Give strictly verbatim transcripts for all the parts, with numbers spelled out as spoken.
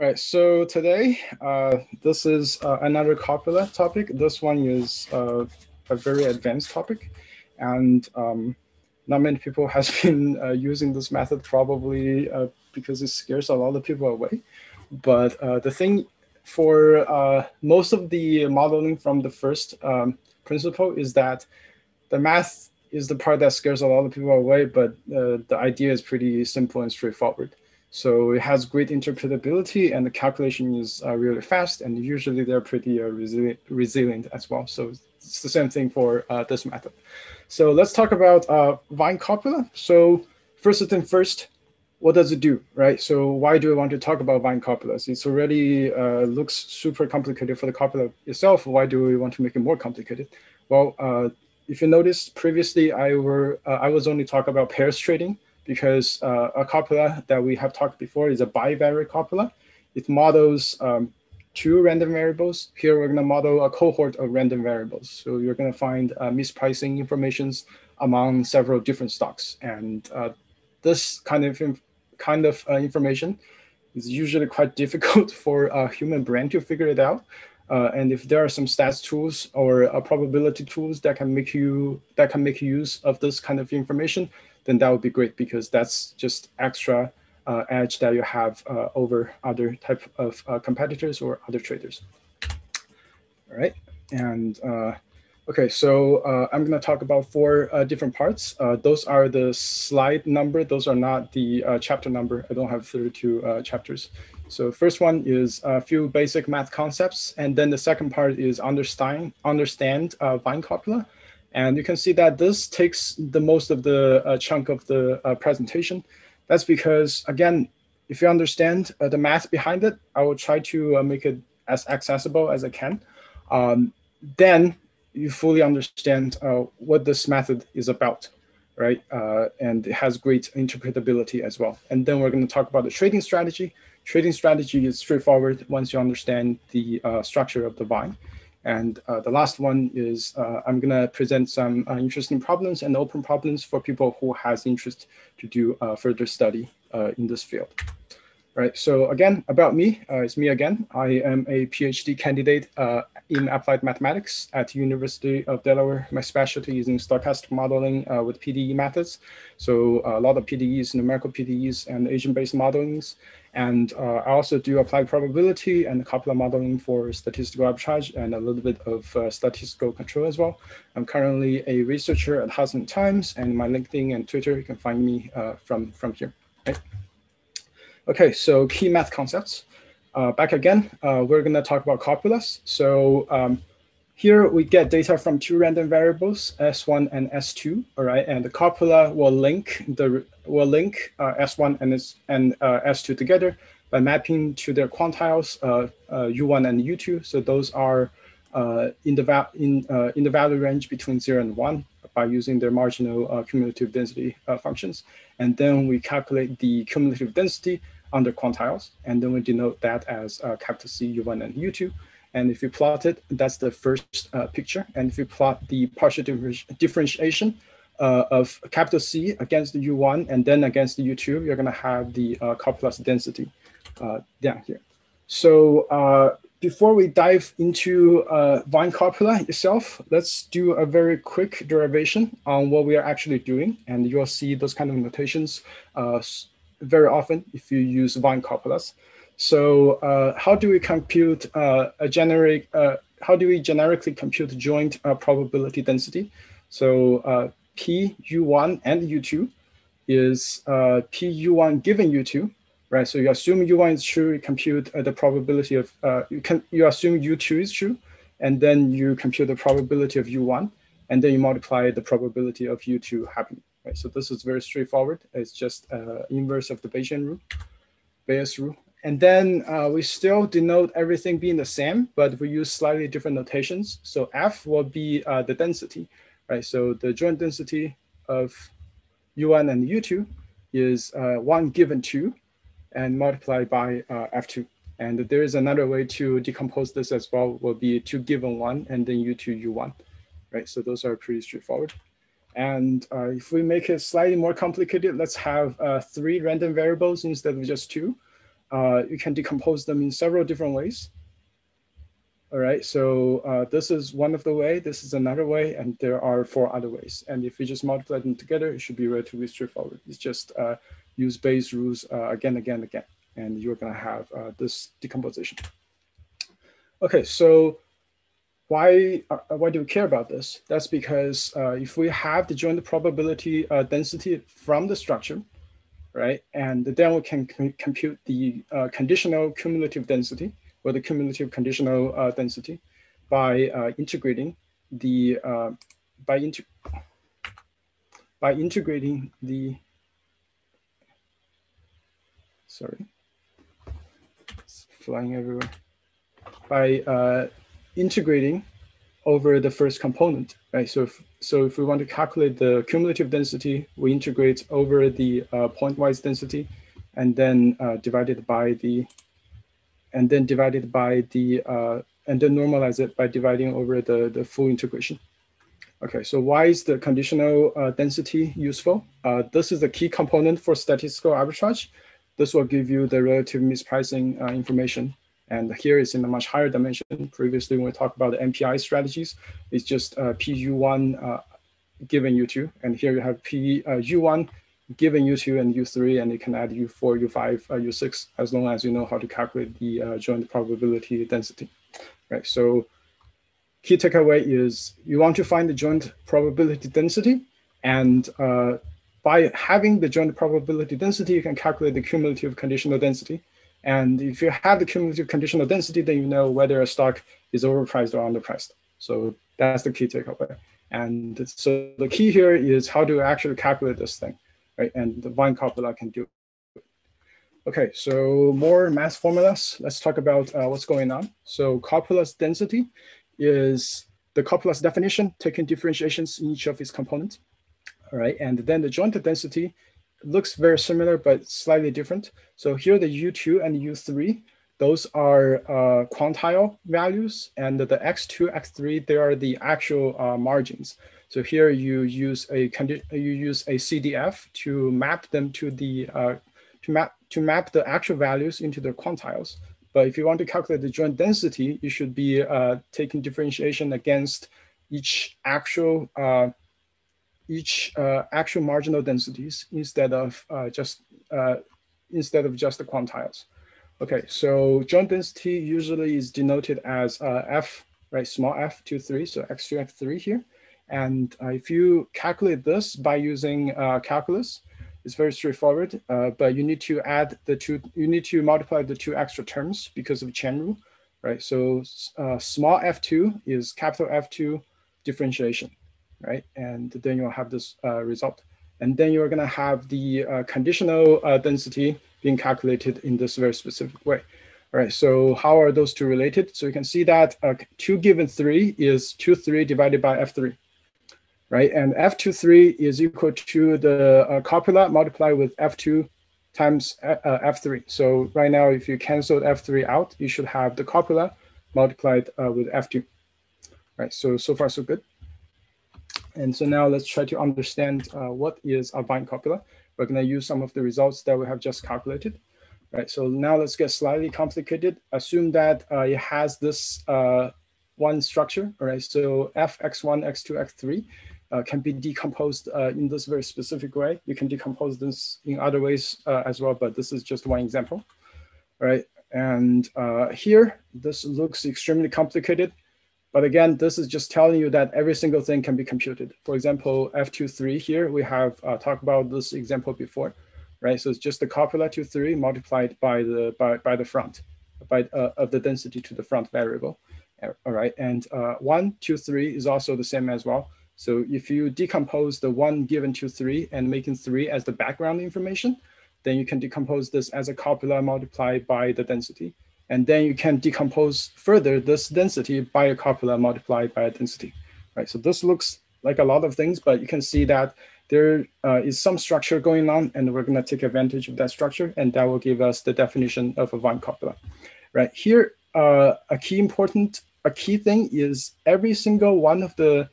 All right, so today, uh, this is uh, another Copula topic. This one is uh, a very advanced topic, and um, not many people have been uh, using this method, probably uh, because it scares a lot of people away. But uh, the thing for uh, most of the modeling from the first um, principle is that the math is the part that scares a lot of people away, but uh, the idea is pretty simple and straightforward. So it has great interpretability, and the calculation is uh, really fast, and usually they're pretty uh, resilient, resilient as well. So it's the same thing for uh, this method. So let's talk about uh, Vine Copula. So first thing first, what does it do, right? So why do I want to talk about Vine Copulas? It's already uh, looks super complicated for the copula itself. Why do we want to make it more complicated? Well, uh, if you noticed previously, I were uh, I was only talking about pairs trading, because uh, a copula that we have talked before is a bivariate copula. It models um, two random variables. Here we're gonna model a cohort of random variables. So you're gonna find uh, mispricing informations among several different stocks. And uh, this kind of, kind of uh, information is usually quite difficult for a human brain to figure it out. Uh, and if there are some stats tools or uh, probability tools that can make you that can make use of this kind of information, then that would be great, because that's just extra uh, edge that you have uh, over other type of uh, competitors or other traders. All right, and uh, okay, so uh, I'm gonna talk about four uh, different parts. Uh, those are the slide number. Those are not the uh, chapter number. I don't have thirty-two uh, chapters. So first one is a few basic math concepts. And then the second part is understand, understand uh, Vine Copula. And you can see that this takes the most of the uh, chunk of the uh, presentation. That's because, again, if you understand uh, the math behind it, I will try to uh, make it as accessible as I can. Um, then you fully understand uh, what this method is about, right? Uh, and it has great interpretability as well. And then we're gonna talk about the trading strategy. Trading strategy is straightforward once you understand the uh, structure of the Vine. And uh, the last one is uh, I'm gonna present some uh, interesting problems and open problems for people who has interest to do uh, further study uh, in this field. Right, so again, about me, uh, it's me again. I am a PhD candidate uh, in applied mathematics at University of Delaware. My specialty is in stochastic modeling uh, with P D E methods. So a lot of P D Es, numerical P D Es, and agent-based modelings. And uh, I also do applied probability and Copula modeling for statistical arbitrage and a little bit of uh, statistical control as well. I'm currently a researcher at Hudson Times, and my LinkedIn and Twitter, you can find me uh, from, from here, right? Okay, so key math concepts. Uh, back again, uh, we're gonna talk about copulas. So um, here we get data from two random variables, S one and S two, all right? And the copula will link the will link uh, S one and, S, and uh, S two together by mapping to their quantiles, uh, uh, U one and U two. So those are uh, in, the in, uh, in the value range between zero and one, by using their marginal uh, cumulative density uh, functions. And then we calculate the cumulative density under quantiles. And then we denote that as uh, capital C, U one, and U two. And if you plot it, that's the first uh, picture. And if you plot the partial differenti differentiation uh, of capital C against the U one and then against the U two, you're gonna have the uh, copula's density uh, down here. So uh, before we dive into uh, Vine Copula itself, let's do a very quick derivation on what we are actually doing. And you'll see those kind of notations uh, very often if you use Vine Copulas. So uh, how do we compute uh, a generic, uh, how do we generically compute joint uh, probability density? So uh, P U one and U two is uh, P U one given U two. Right, so you assume U one is true, you compute uh, the probability of, uh, you, can, you assume U two is true, and then you compute the probability of U one, and then you multiply the probability of U two happening, right? So this is very straightforward. It's just uh, inverse of the Bayesian rule, Bayes rule. And then uh, we still denote everything being the same, but we use slightly different notations. So F will be uh, the density, right? So the joint density of U one and U two is uh, one given two, and multiply by uh, F two. And there is another way to decompose this as well, will be two given one and then U two, U one, right? So those are pretty straightforward. And uh, if we make it slightly more complicated, let's have uh, three random variables instead of just two. uh, you can decompose them in several different ways. All right, so uh, this is one of the way, this is another way, and there are four other ways. And if you just multiply them together, it should be relatively straightforward. It's just uh, use Bayes' rules uh, again, again, again, and you're gonna have uh, this decomposition. Okay, so why, uh, why do we care about this? That's because uh, if we have the joint probability uh, density from the structure, right, and then we can compute the uh, conditional cumulative density, or the cumulative conditional uh, density by uh, integrating the uh, by inter by integrating the sorry it's flying everywhere by uh, integrating over the first component, right? So if, so if we want to calculate the cumulative density, we integrate over the uh, pointwise density, and then uh, divided by the and then divide it by the, uh, and then normalize it by dividing over the, the full integration. Okay, so why is the conditional uh, density useful? Uh, this is the key component for statistical arbitrage. This will give you the relative mispricing uh, information. And here it's in a much higher dimension. Previously, when we talked about the M P I strategies, it's just uh, P U one uh, given U two. And here you have P U one given U two and U three, and you can add U four, U five, uh, U six, as long as you know how to calculate the uh, joint probability density, right? So key takeaway is you want to find the joint probability density, and uh, by having the joint probability density, you can calculate the cumulative conditional density. And if you have the cumulative conditional density, then you know whether a stock is overpriced or underpriced. So that's the key takeaway. And so the key here is how to actually calculate this thing. Right, and the Vine Copula can do it. Okay, so more math formulas. Let's talk about uh, what's going on. So Copula's density is the Copula's definition, taking differentiations in each of its components. All right, and then the joint density looks very similar, but slightly different. So here the U two and U three, those are uh, quantile values, and the X two, X three, they are the actual uh, margins. So here you use a you use a C D F to map them to the uh, to map to map the actual values into the quantiles. But if you want to calculate the joint density, you should be uh, taking differentiation against each actual uh, each uh, actual marginal densities instead of uh, just uh, instead of just the quantiles. Okay, so joint density usually is denoted as uh, F, right? Small F two three, so X two X three here. And uh, if you calculate this by using uh, calculus, it's very straightforward, uh, but you need to add the two, you need to multiply the two extra terms because of chain rule, right? So uh, small F two is capital F two differentiation, right? And then you'll have this uh, result. And then you're gonna have the uh, conditional uh, density being calculated in this very specific way. All right, so how are those two related? So you can see that uh, two given three is two three divided by F three. Right, and F two three is equal to the uh, copula multiplied with F two times uh, F three. So right now, if you cancel F three out, you should have the copula multiplied uh, with F two. Right, so, so far so good. And so now let's try to understand uh, what is a Vine copula. We're gonna use some of the results that we have just calculated. Right, so now let's get slightly complicated. Assume that uh, it has this uh, one structure, all right? So F, X one, X two, X three. Uh, can be decomposed uh, in this very specific way. You can decompose this in other ways uh, as well, but this is just one example, right? And uh, here, this looks extremely complicated, but again, this is just telling you that every single thing can be computed. For example, F two three here, we have uh, talked about this example before, right? So it's just the copula two three multiplied by the by, by the front, by uh, of the density to the front variable, all right? And uh, one, two, three is also the same as well. So if you decompose the one given two, three and making three as the background information, then you can decompose this as a copula multiplied by the density. And then you can decompose further this density by a copula multiplied by a density, right? So this looks like a lot of things, but you can see that there uh, is some structure going on, and we're gonna take advantage of that structure, and that will give us the definition of a Vine copula, right? Here, uh, a key important, a key thing is every single one of the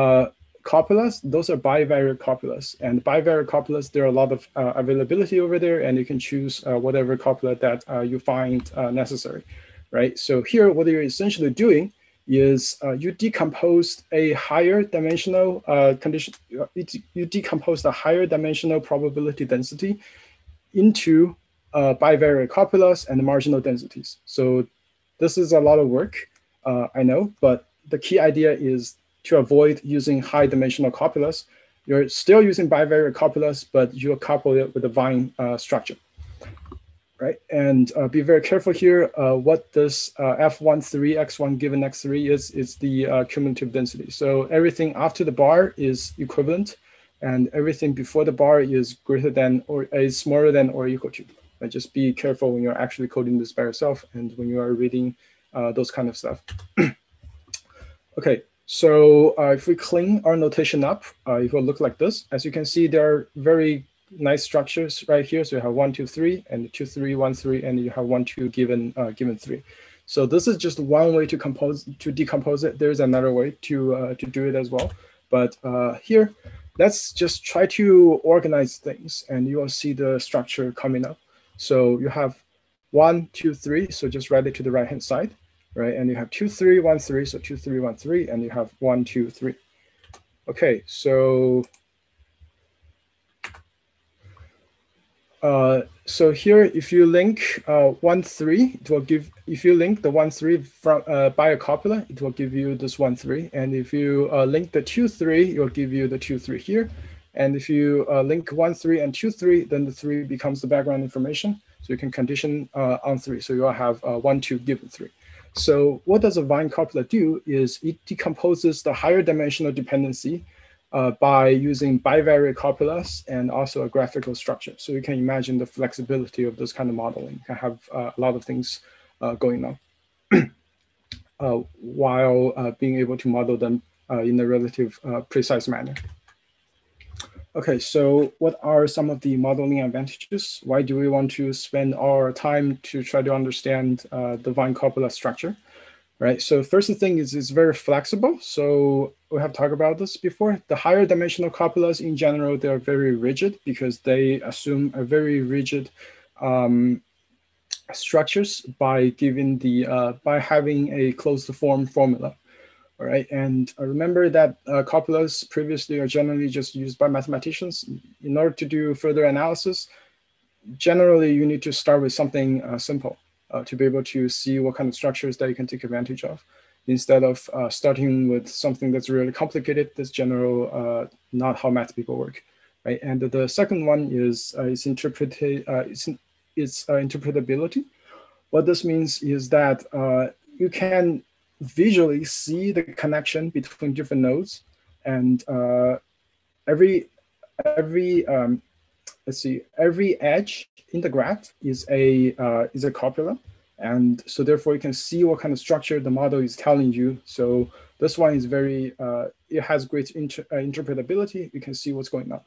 Uh, copulas, those are bivariate copulas. And bivariate copulas, there are a lot of uh, availability over there, and you can choose uh, whatever copula that uh, you find uh, necessary, right? So here, what you're essentially doing is uh, you decompose a higher dimensional uh, condition, you decompose the higher dimensional probability density into uh, bivariate copulas and marginal densities. So this is a lot of work, uh, I know, but the key idea is to avoid using high dimensional copulas. You're still using bivariate copulas, but you couple it with a Vine uh, structure, right? And uh, be very careful here. Uh, what this uh, F one three, X one given X three is, is the uh, cumulative density. So everything after the bar is equivalent, and everything before the bar is greater than or is smaller than or equal to. But just be careful when you're actually coding this by yourself and when you are reading uh, those kind of stuff. Okay. So uh, if we clean our notation up, uh, it will look like this. As you can see, there are very nice structures right here. So you have one, two, three, and two, three, one, three, and you have one, two given uh, given three. So this is just one way to compose to decompose it. There is another way to uh, to do it as well. But uh, here, let's just try to organize things, and you will see the structure coming up. So you have one, two, three. So just write it to the right hand side. Right, and you have two, three, one, three, so two, three, one, three, and you have one, two, three. Okay, so uh, so here, if you link uh, one, three, it will give. If you link the one, three from uh, by a copula, it will give you this one, three, and if you uh, link the two, three, it will give you the two, three here, and if you uh, link one, three, and two, three, then the three becomes the background information, so you can condition uh, on three, so you will have uh, one, two given three. So what does a Vine copula do is it decomposes the higher dimensional dependency uh, by using bivariate copulas and also a graphical structure. So you can imagine the flexibility of this kind of modeling. You can have uh, a lot of things uh, going on uh, while uh, being able to model them uh, in a relative uh, precise manner. Okay, so what are some of the modeling advantages? Why do we want to spend our time to try to understand uh, the Vine copula structure, right? So first thing is it's very flexible. So we have talked about this before. The higher dimensional copulas in general, they are very rigid because they assume a very rigid um, structures by giving the uh, by having a closed form formula. All right, and remember that uh, copulas previously are generally just used by mathematicians. In order to do further analysis, generally you need to start with something uh, simple uh, to be able to see what kind of structures that you can take advantage of, instead of uh, starting with something that's really complicated. That's general, uh, not how math people work, right? And the second one is uh, its interpreta- uh, its, its uh, interpretability. What this means is that uh, you can visually see the connection between different nodes, and uh, every every um, let's see every edge in the graph is a uh, is a copula, and so therefore you can see what kind of structure the model is telling you. So this one is very uh, it has great inter uh, interpretability. You can see what's going on.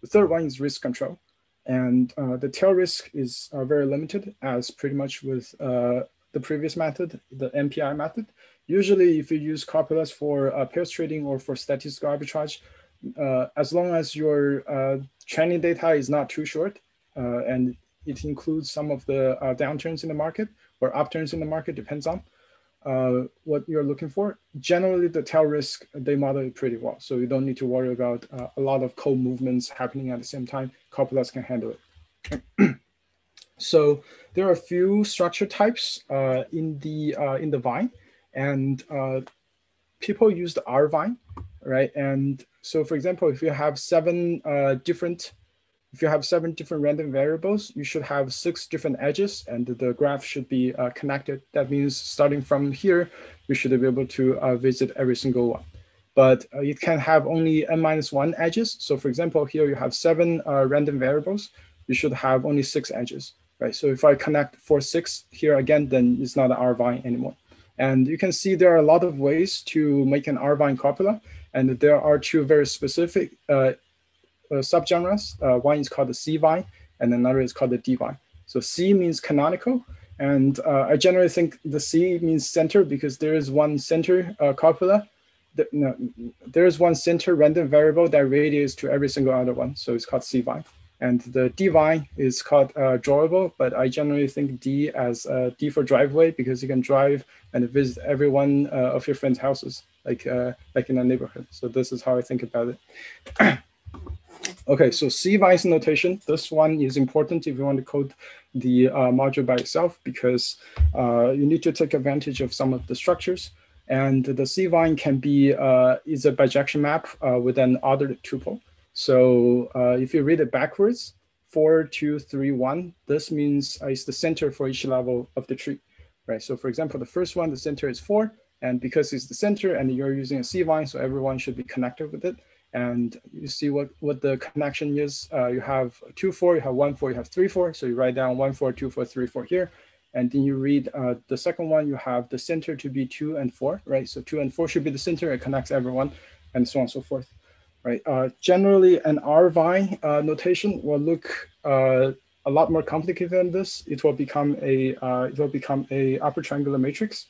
The third one is risk control, and uh, the tail risk is uh, very limited, as pretty much with uh, the previous method, the M P I method. Usually, if you use copulas for uh, pairs trading or for statistical arbitrage, uh, as long as your uh, training data is not too short uh, and it includes some of the uh, downturns in the market or upturns in the market, depends on uh, what you're looking for. Generally, the tail risk, they model it pretty well. So you don't need to worry about uh, a lot of co movements happening at the same time. Copulas can handle it. So there are a few structure types uh, in the uh, in the Vine, and uh, people use the R Vine, right? And so, for example, if you have seven uh, different, if you have seven different random variables, you should have six different edges, and the graph should be uh, connected. That means starting from here, you should be able to uh, visit every single one. But uh, it can have only n minus one edges. So, for example, here you have seven uh, random variables. You should have only six edges. Right, so if I connect four, six here again, then it's not an R Vine anymore. And you can see there are a lot of ways to make an R Vine copula, and there are two very specific uh, uh, subgenres. Uh, one is called the C Vine, and another is called the D Vine. So C means canonical, and uh, I generally think the C means center because there is one center uh, copula, the, no, there's one center random variable that radiates to every single other one. So it's called C Vine. And the D Vine is called uh, drawable, but I generally think D as uh, D for driveway, because you can drive and visit every one uh, of your friends' houses, like uh, like in a neighborhood. So this is how I think about it. Okay, so C Vine's notation, this one is important if you want to code the uh, module by itself, because uh, you need to take advantage of some of the structures. And the C Vine can be, uh, is a bijection map uh, with an ordered tuple. So uh, if you read it backwards, four, two, three, one, this means uh, it's the center for each level of the tree, right? So for example, the first one, the center is four, and because it's the center and you're using a C Vine, so everyone should be connected with it. And you see what, what the connection is. Uh, you have two, four, you have one, four, you have three, four. So you write down one, four, two, four, three, four here. And then you read uh, the second one, you have the center to be two and four, right? So two and four should be the center, it connects everyone, and so on and so forth, right? Uh, generally, an R Vine uh, notation will look uh, a lot more complicated than this. It will become a, uh, it will become a upper triangular matrix.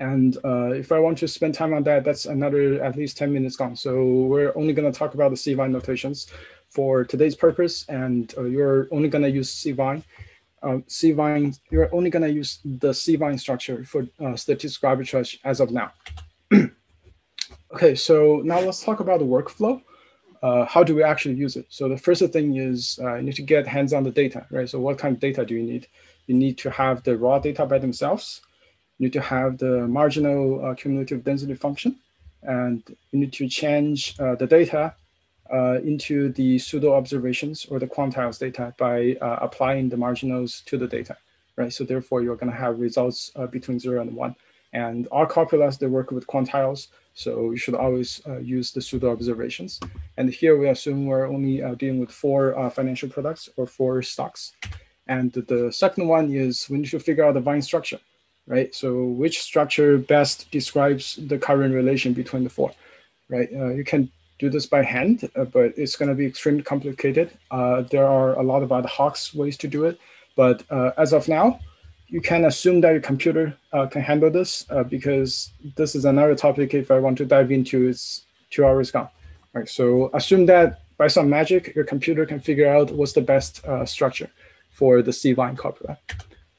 And uh, if I want to spend time on that, that's another at least ten minutes gone. So we're only going to talk about the C Vine notations for today's purpose. And uh, you're only going to use C Vine. Uh, C Vine, you're only going to use the C Vine structure for uh, statistical arbitrage as of now. Okay, so now let's talk about the workflow. Uh, how do we actually use it? So the first thing is uh, you need to get hands on the data, right? So what kind of data do you need? You need to have the raw data by themselves. You need to have the marginal uh, cumulative density function, and you need to change uh, the data uh, into the pseudo observations or the quantiles data by uh, applying the marginals to the data, right? So therefore you're gonna have results uh, between zero and one. And our copulas, they work with quantiles, so you should always uh, use the pseudo observations. And here we assume we're only uh, dealing with four uh, financial products or four stocks. And the second one is we need to figure out the Vine structure. Right, so which structure best describes the current relation between the four, right? Uh, you can do this by hand, uh, but it's going to be extremely complicated. Uh, there are a lot of ad hoc ways to do it, but uh, as of now, you can assume that your computer uh, can handle this uh, because this is another topic. If I want to dive into, it's two hours gone. All right, so assume that by some magic, your computer can figure out what's the best uh, structure for the C Vine copula.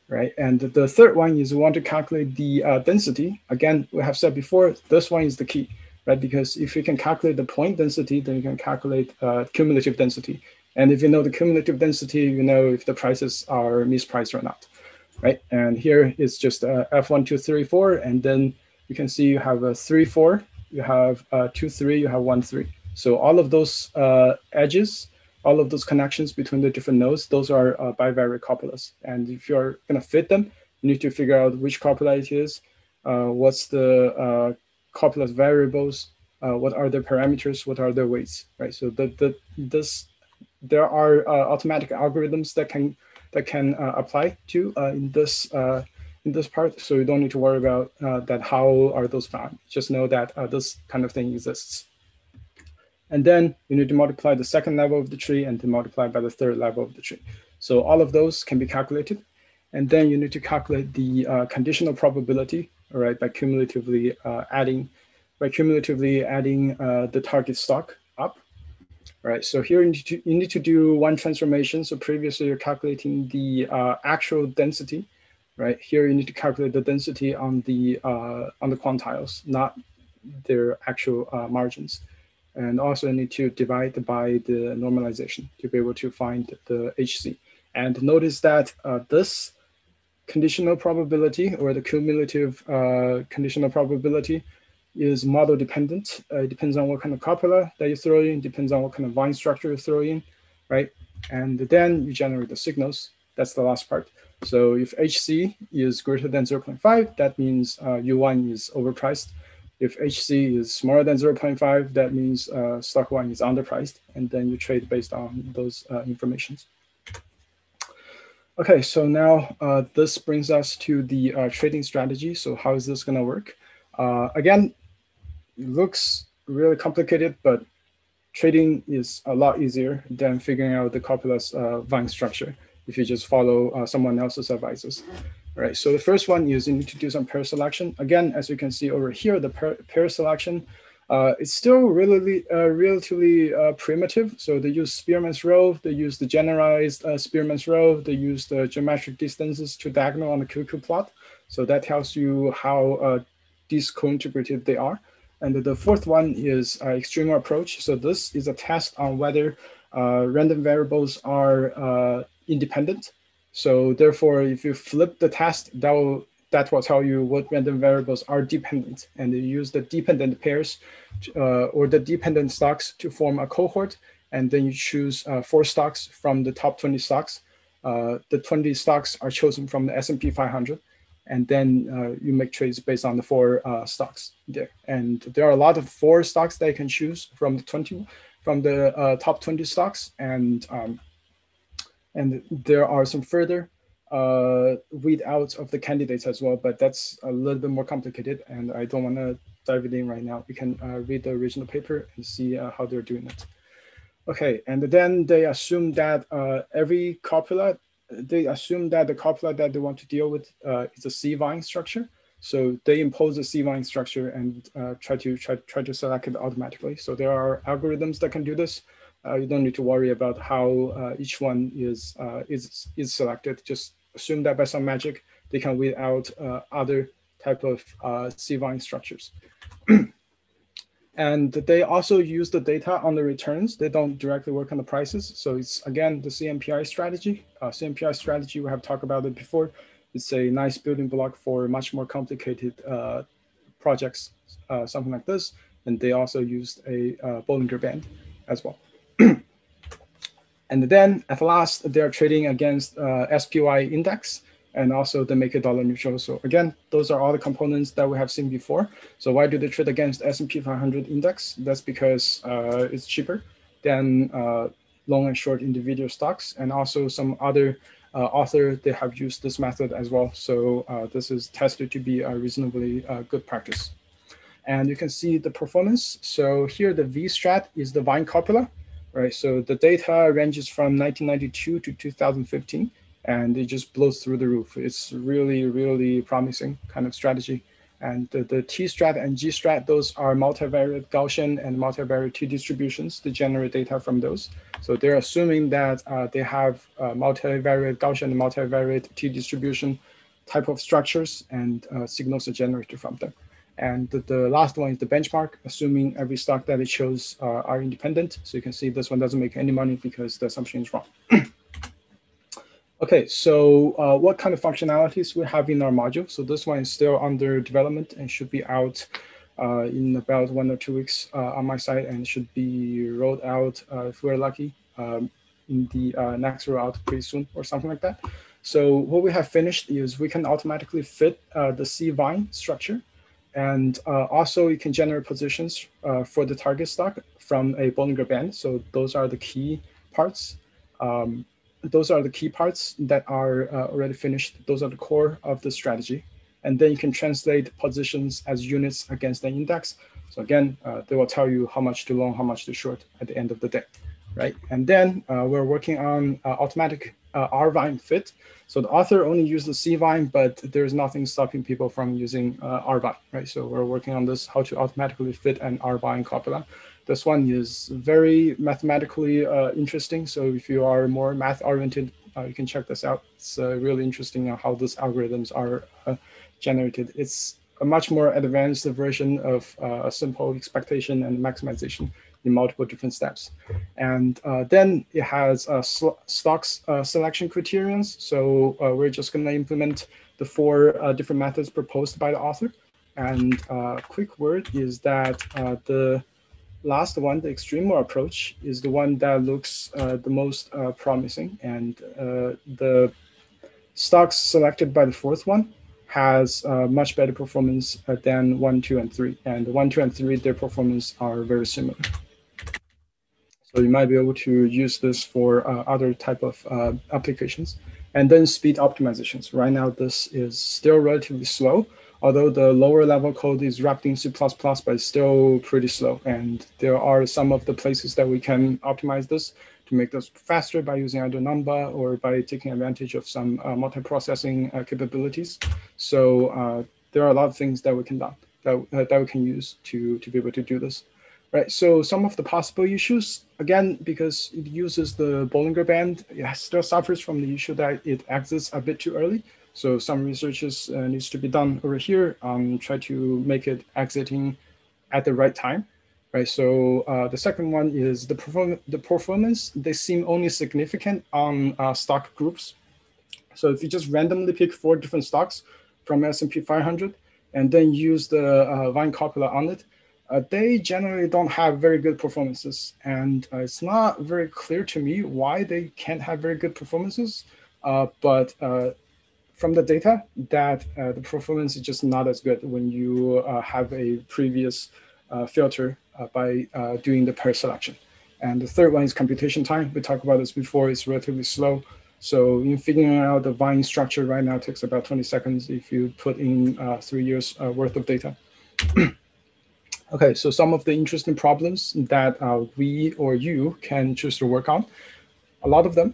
Right, and the third one is we want to calculate the uh, density. Again, we have said before, this one is the key, right? Because if you can calculate the point density, then you can calculate uh, cumulative density. And if you know the cumulative density, you know if the prices are mispriced or not, right? And here it's just uh, F one, two, three, four, and then you can see you have a three, four, you have a two, three, you have one, three. So all of those uh, edges, all of those connections between the different nodes, those are uh, bivariate copulas. And if you're gonna fit them, you need to figure out which copula it is, uh, what's the uh, copula's variables, uh, what are their parameters, what are their weights, right? So the, the, this, there are uh, automatic algorithms that can, that can uh, apply to uh, in, this, uh, in this part. So you don't need to worry about uh, that how are those found. Just know that uh, this kind of thing exists. And then you need to multiply the second level of the tree and to multiply by the third level of the tree. So all of those can be calculated. And then you need to calculate the uh, conditional probability, all right, by cumulatively uh, adding, by cumulatively adding uh, the target stock up, all right? So here you need, to, you need to do one transformation. So previously you're calculating the uh, actual density, right? Here you need to calculate the density on the, uh, on the quantiles, not their actual uh, margins. And also I need to divide by the normalization to be able to find the H C. And notice that uh, this conditional probability or the cumulative uh, conditional probability is model dependent. Uh, it depends on what kind of copula that you throw in, depends on what kind of Vine structure you throw in, right? And then you generate the signals. That's the last part. So if H C is greater than zero point five, that means uh, U one is overpriced. If H C is smaller than zero point five, that means uh, stock one is underpriced, and then you trade based on those uh, informations. Okay, so now uh, this brings us to the uh, trading strategy. So how is this gonna work? Uh, again, it looks really complicated, but trading is a lot easier than figuring out the copula's uh, Vine structure if you just follow uh, someone else's advices. All right, so the first one is you need to do some pair selection. Again, as you can see over here, the pair, pair selection, uh, it's still really, uh, relatively uh, primitive. So they use Spearman's rule, they use the generalized uh, Spearman's rule, they use the geometric distances to diagonal on the Q Q plot. So that tells you how uh, discontributive they are. And the fourth one is uh, extreme approach. So this is a test on whether uh, random variables are uh, independent. So therefore, if you flip the test, that will, that will tell you what random variables are dependent. And you use the dependent pairs to, uh, or the dependent stocks to form a cohort. And then you choose uh, four stocks from the top twenty stocks. Uh, the twenty stocks are chosen from the S and P five hundred. And then uh, you make trades based on the four uh, stocks there. And there are a lot of four stocks that you can choose from the twenty, from the uh, top twenty stocks. And um, and there are some further uh, weed outs of the candidates as well, but that's a little bit more complicated. And I don't want to dive it in right now. You can uh, read the original paper and see uh, how they're doing it. Okay, and then they assume that uh, every copula they assume that the copula that they want to deal with uh, is a C-vine structure. So they impose a C-vine structure and uh, try to try, try to select it automatically. So there are algorithms that can do this. Uh, you don't need to worry about how uh, each one is, uh, is, is selected. Just assume that by some magic, they can weed out uh, other type of uh, C-vine structures. And they also use the data on the returns. They don't directly work on the prices. So it's, again, the C M P I strategy. Uh, C M P I strategy, we have talked about it before. It's a nice building block for much more complicated uh, projects, uh, something like this. And they also used a uh, Bollinger Band as well. And then at last, they're trading against uh, S P Y index. And also they make it dollar neutral. So again, those are all the components that we have seen before. So why do they trade against S and P five hundred index? That's because uh, it's cheaper than uh, long and short individual stocks. And also some other uh, author, they have used this method as well. So uh, this is tested to be a reasonably uh, good practice. And you can see the performance. So here the V strat is the Vine Copula, right? So the data ranges from nineteen ninety-two to two thousand fifteen. And it just blows through the roof. It's really, really promising kind of strategy. And the, the T strat and G strat, those are multivariate Gaussian and multivariate T distributions to generate data from those. So they're assuming that uh, they have uh, multivariate Gaussian and multivariate T distribution type of structures, and uh, signals are generated from them. And the, the last one is the benchmark, assuming every stock that it shows uh, are independent. So you can see this one doesn't make any money because the assumption is wrong. Okay, so uh, what kind of functionalities we have in our module? So this one is still under development and should be out uh, in about one or two weeks uh, on my side, and should be rolled out, uh, if we're lucky, um, in the uh, next rollout pretty soon or something like that. So what we have finished is we can automatically fit uh, the C-vine structure, and uh, also you can generate positions uh, for the target stock from a Bollinger Band. So those are the key parts. Um, Those are the key parts that are uh, already finished. Those are the core of the strategy. And then you can translate positions as units against an index. So again, uh, they will tell you how much to long, how much to short at the end of the day, right? And then uh, we're working on uh, automatic uh, R-vine fit. So the author only used the C-vine, but there's nothing stopping people from using uh, R-vine, right? So we're working on this, how to automatically fit an R-vine copula. This one is very mathematically uh, interesting. So if you are more math oriented, uh, you can check this out. It's uh, really interesting how these algorithms are uh, generated. It's a much more advanced version of uh, a simple expectation and maximization in multiple different steps. And uh, then it has uh, stocks uh, selection criterions. So uh, we're just going to implement the four uh, different methods proposed by the author. And a uh, quick word is that uh, the last one, the extreme approach, is the one that looks uh, the most uh, promising. And uh, the stocks selected by the fourth one has uh, much better performance uh, than one, two, and three. And one, two, and three, their performance are very similar. So you might be able to use this for uh, other type of uh, applications. And then speed optimizations. Right now, this is still relatively slow. Although the lower level code is wrapped in C plus plus, but it's still pretty slow. And there are some of the places that we can optimize this to make this faster by using either Numba or by taking advantage of some uh, multiprocessing uh, capabilities. So uh, there are a lot of things that we can that uh, that we can use to to be able to do this, right? So some of the possible issues, again, because it uses the Bollinger Band, it still suffers from the issue that it exits a bit too early. So some researches uh, needs to be done over here. Um, try to make it exiting at the right time, right? So uh, the second one is the perform the performance. They seem only significant on uh, stock groups. So if you just randomly pick four different stocks from S and P five hundred and then use the uh, Vine Copula on it, uh, they generally don't have very good performances. And uh, it's not very clear to me why they can't have very good performances, uh, but uh, from the data that uh, the performance is just not as good when you uh, have a previous uh, filter uh, by uh, doing the pair selection. And the third one is computation time. We talked about this before, it's relatively slow. So in figuring out the Vine structure right now takes about twenty seconds if you put in uh, three years uh, worth of data. Okay, so some of the interesting problems that uh, we or you can choose to work on, a lot of them.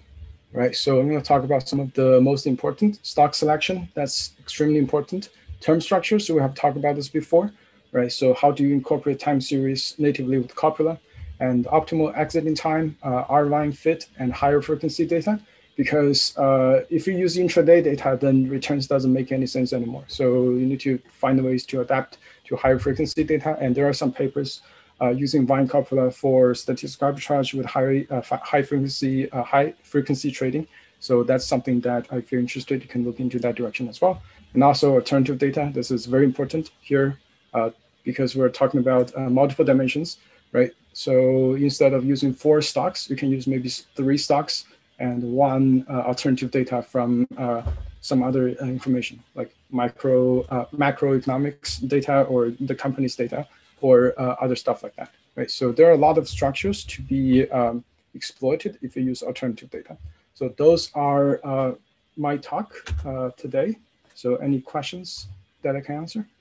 Right, so I'm going to talk about some of the most important. Stock selection, that's extremely important. Term structure, so we have talked about this before, right? So how do you incorporate time series natively with Copula? And optimal exiting time, uh, R-line fit, and higher frequency data, because uh, if you use intraday data, then returns doesn't make any sense anymore. So you need to find ways to adapt to higher frequency data, and there are some papers Uh, using Vine Copula for statistical arbitrage with high uh, high frequency uh, high frequency trading. So that's something that if you're interested, you can look into that direction as well. And also alternative data. This is very important here uh, because we're talking about uh, multiple dimensions, right? So instead of using four stocks, you can use maybe three stocks and one uh, alternative data from uh, some other information like micro uh, macroeconomics data or the company's data, or uh, other stuff like that, right? So there are a lot of structures to be um, exploited if you use alternative data. So those are uh, my talk uh, today. So any questions that I can answer?